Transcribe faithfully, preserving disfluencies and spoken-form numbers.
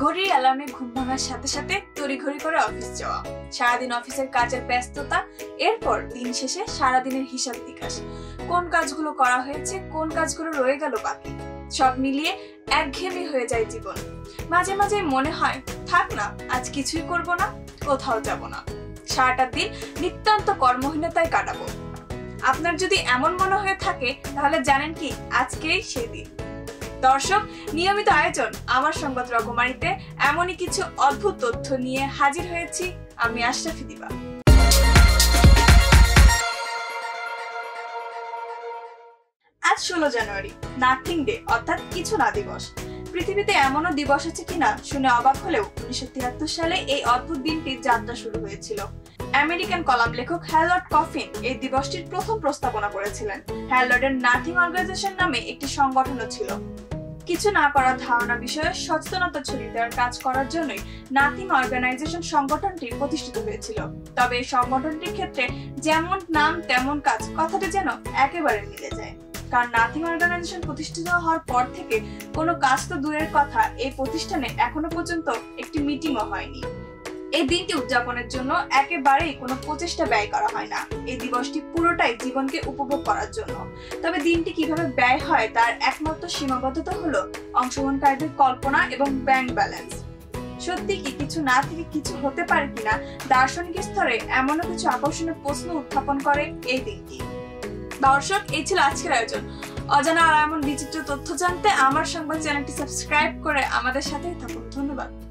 ঘড়ির অ্যালার্মে ঘুম ভাঙার সাথে সাথে তড়িঘড়ি করে অফিস যাওয়া, সারাদিন অফিসের কাজের ব্যস্ততা, এরপর দিন শেষে সারাদিনের হিসাব নিকাশ, কোন কাজগুলো করা হয়েছে, কোন কাজগুলো রয়ে গেল বাকি, সব মিলিয়ে একঘেয়েমি হয়ে যায় জীবন। মাঝে মাঝে মনে হয় থাক না, আজ কিছুই করব না, কোথাও যাব না, সারাটা দিন নিতান্ত কর্মহীনতায় কাটাবো। আপনার যদি এমন মনে হয়ে থাকে তাহলে জানেন কি, আজকেই সেই দিন। দর্শক, নিয়মিত আয়োজন আমার সংবাদ রকমারিতে এমনই কিছু অদ্ভুত তথ্য নিয়ে হাজির হয়েছি আমি আশরাফি দিবা। আজ ষোলো জানুয়ারি, নাথিং ডে অর্থাৎ কিছু না দিবস। পৃথিবীতে এমনও দিবস আছে কিনা শুনে অবাক হলেও উনিশশো তিয়াত্তর সালে এই অদ্ভুত দিনটির যাত্রা শুরু হয়েছিল। আমেরিকান কলাম লেখক হ্যারল্ড কফিন এই দিবসটির প্রথম প্রস্তাবনা করেছিলেন। হ্যারল্ডের নাথিং অর্গানাইজেশন নামে একটি সংগঠনও ছিল। কিছু না করার ধারণা বিষয়ে সচেতনতা ছড়িয়ে দেওয়ার কাজ করার জন্যই নাথিং অর্গানাইজেশন সংগঠনটি প্রতিষ্ঠিত হয়েছিল। তবে এই সংগঠনটির ক্ষেত্রে যেমন নাম তেমন কাজ কথাটি যেন একেবারে মিলে যায়, কারণ নাথিং অর্গানাইজেশন প্রতিষ্ঠিত হওয়ার পর থেকে কোনো কাজ তো দূরের কথা, এই প্রতিষ্ঠানে এখনো পর্যন্ত একটি মিটিংও হয়নি। এই দিনটি উদযাপনের জন্য একেবারেই কোনো প্রচেষ্টা ব্যয় করা হয় না। এই দিবসটি পুরোটাই জীবনকে উপভোগ করার জন্য। তবে দিনটি কিভাবে ব্যয় হয় তার একমাত্র সীমাবদ্ধতা হলো অংশগ্রহণকারীদের কল্পনা এবং ব্যাংক ব্যালেন্স। সত্যি কি কিছু না থেকে কিছু হতে পারে কিনা দার্শনিক স্তরে এমনও কিছু আকর্ষণীয় প্রশ্ন উত্থাপন করে এই দিনটি। দর্শক, এই ছিল আজকের আয়োজন। অজানা আর এমন বিচিত্র তথ্য জানতে আমার সংবাদ চ্যানেলটি সাবস্ক্রাইব করে আমাদের সাথেই থাকুন। ধন্যবাদ।